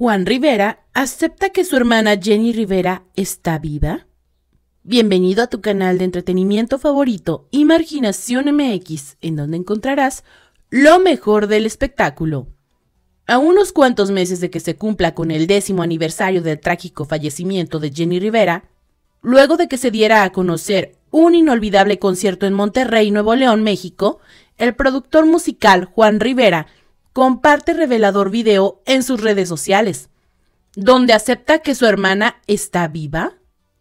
Juan Rivera acepta que su hermana Jenni Rivera está viva. Bienvenido a tu canal de entretenimiento favorito, Imaginación MX, en donde encontrarás lo mejor del espectáculo. A unos cuantos meses de que se cumpla con el 10º aniversario del trágico fallecimiento de Jenni Rivera, luego de que se diera a conocer un inolvidable concierto en Monterrey, Nuevo León, México, el productor musical Juan Rivera comparte revelador video en sus redes sociales, donde acepta que su hermana está viva.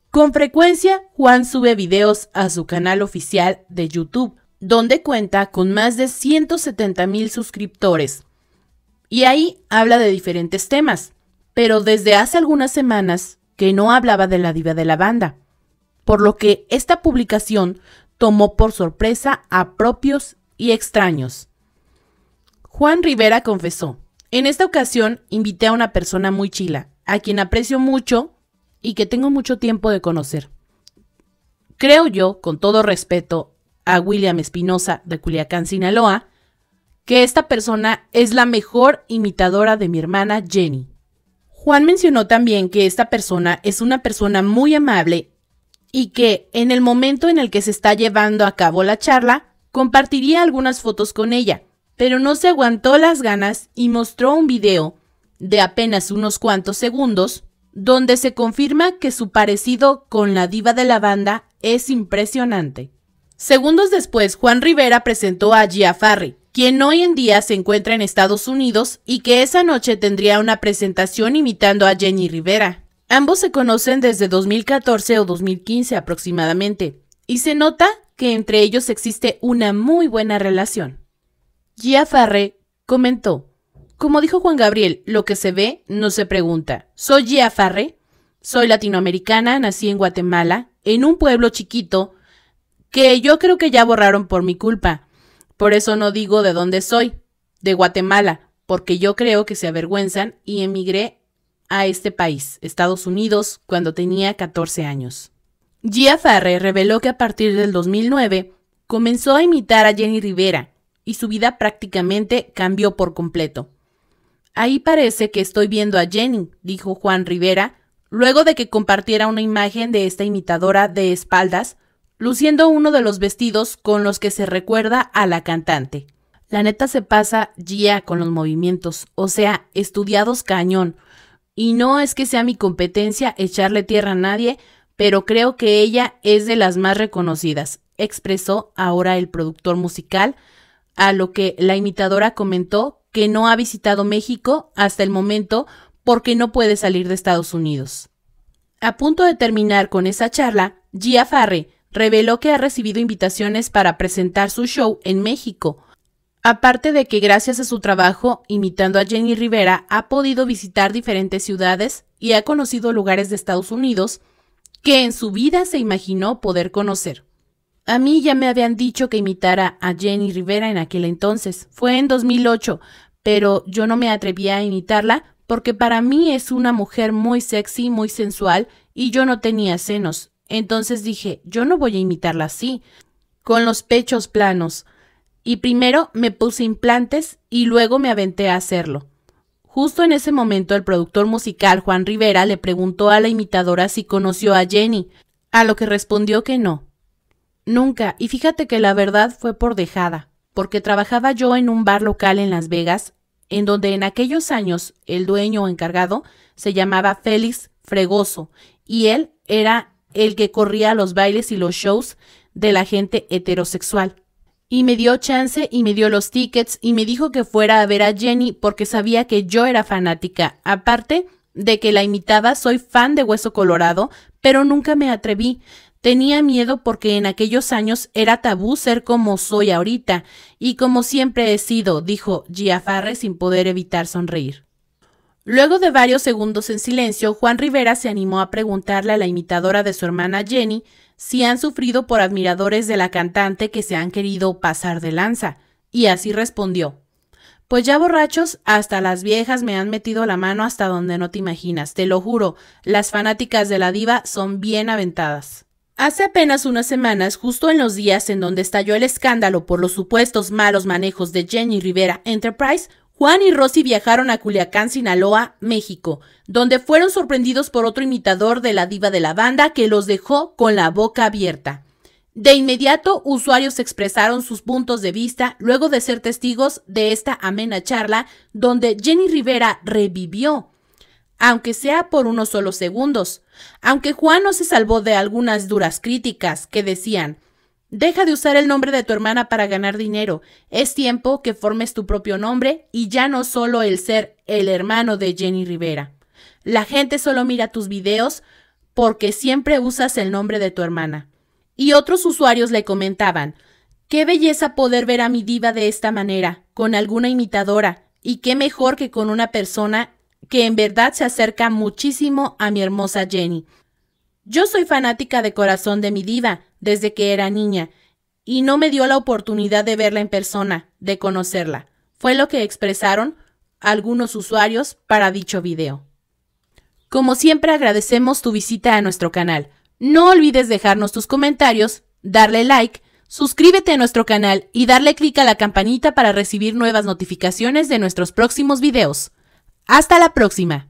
Con frecuencia, Juan sube videos a su canal oficial de YouTube, donde cuenta con más de 170,000 suscriptores. Y ahí habla de diferentes temas, pero desde hace algunas semanas que no hablaba de La Diva de la Banda, por lo que esta publicación tomó por sorpresa a propios y extraños. Juan Rivera confesó: en esta ocasión invité a una persona muy chila, a quien aprecio mucho y que tengo mucho tiempo de conocer. Creo yo, con todo respeto a William Espinosa de Culiacán, Sinaloa, que esta persona es la mejor imitadora de mi hermana Jenni. Juan mencionó también que esta persona es una persona muy amable y que en el momento en el que se está llevando a cabo la charla, compartiría algunas fotos con ella, pero no se aguantó las ganas y mostró un video de apenas unos cuantos segundos donde se confirma que su parecido con La Diva de la Banda es impresionante. Segundos después, Juan Rivera presentó a Gia Farré, quien hoy en día se encuentra en Estados Unidos y que esa noche tendría una presentación imitando a Jenni Rivera. Ambos se conocen desde 2014 o 2015 aproximadamente, y se nota que entre ellos existe una muy buena relación. Gia Farré comentó: como dijo Juan Gabriel, lo que se ve no se pregunta. Soy Gia Farré, soy latinoamericana, nací en Guatemala, en un pueblo chiquito que yo creo que ya borraron por mi culpa. Por eso no digo de dónde soy, de Guatemala, porque yo creo que se avergüenzan y emigré a este país, Estados Unidos, cuando tenía 14 años. Gia Farré reveló que a partir del 2009 comenzó a imitar a Jenni Rivera y su vida prácticamente cambió por completo. Ahí parece que estoy viendo a Jenni, dijo Juan Rivera, luego de que compartiera una imagen de esta imitadora de espaldas, luciendo uno de los vestidos con los que se recuerda a la cantante. La neta se pasa Gia con los movimientos, o sea, estudiados cañón. Y no es que sea mi competencia echarle tierra a nadie, pero creo que ella es de las más reconocidas, expresó ahora el productor musical, a lo que la imitadora comentó que no ha visitado México hasta el momento porque no puede salir de Estados Unidos. A punto de terminar con esa charla, Gia Farré reveló que ha recibido invitaciones para presentar su show en México, aparte de que gracias a su trabajo imitando a Jenni Rivera ha podido visitar diferentes ciudades y ha conocido lugares de Estados Unidos que en su vida se imaginó poder conocer. A mí ya me habían dicho que imitara a Jenni Rivera en aquel entonces, fue en 2008, pero yo no me atrevía a imitarla porque para mí es una mujer muy sexy, muy sensual y yo no tenía senos. Entonces dije, yo no voy a imitarla así, con los pechos planos. Y primero me puse implantes y luego me aventé a hacerlo. Justo en ese momento el productor musical Juan Rivera le preguntó a la imitadora si conoció a Jenni, a lo que respondió que no. Nunca, y fíjate que la verdad fue por dejada, porque trabajaba yo en un bar local en Las Vegas, en donde en aquellos años el dueño o encargado se llamaba Félix Fregoso, y él era el que corría los bailes y los shows de la gente heterosexual. Y me dio chance y me dio los tickets y me dijo que fuera a ver a Jenni porque sabía que yo era fanática, aparte de que la imitaba, soy fan de Hueso Colorado, pero nunca me atreví. Tenía miedo porque en aquellos años era tabú ser como soy ahorita y como siempre he sido, dijo Gia Farré sin poder evitar sonreír. Luego de varios segundos en silencio, Juan Rivera se animó a preguntarle a la imitadora de su hermana Jenni si han sufrido por admiradores de la cantante que se han querido pasar de lanza, y así respondió: pues ya borrachos, hasta las viejas me han metido la mano hasta donde no te imaginas, te lo juro, las fanáticas de la diva son bien aventadas. Hace apenas unas semanas, justo en los días en donde estalló el escándalo por los supuestos malos manejos de Jenni Rivera Enterprise, Juan y Rossi viajaron a Culiacán, Sinaloa, México, donde fueron sorprendidos por otro imitador de la diva de la banda que los dejó con la boca abierta. De inmediato, usuarios expresaron sus puntos de vista luego de ser testigos de esta amena charla donde Jenni Rivera revivió, aunque sea por unos solos segundos. Aunque Juan no se salvó de algunas duras críticas que decían: deja de usar el nombre de tu hermana para ganar dinero, es tiempo que formes tu propio nombre y ya no solo el ser el hermano de Jenni Rivera. La gente solo mira tus videos porque siempre usas el nombre de tu hermana. Y otros usuarios le comentaban: qué belleza poder ver a mi diva de esta manera, con alguna imitadora, y qué mejor que con una persona que en verdad se acerca muchísimo a mi hermosa Jenni. Yo soy fanática de corazón de mi diva desde que era niña y no me dio la oportunidad de verla en persona, de conocerla. Fue lo que expresaron algunos usuarios para dicho video. Como siempre, agradecemos tu visita a nuestro canal. No olvides dejarnos tus comentarios, darle like, suscríbete a nuestro canal y darle clic a la campanita para recibir nuevas notificaciones de nuestros próximos videos. ¡Hasta la próxima!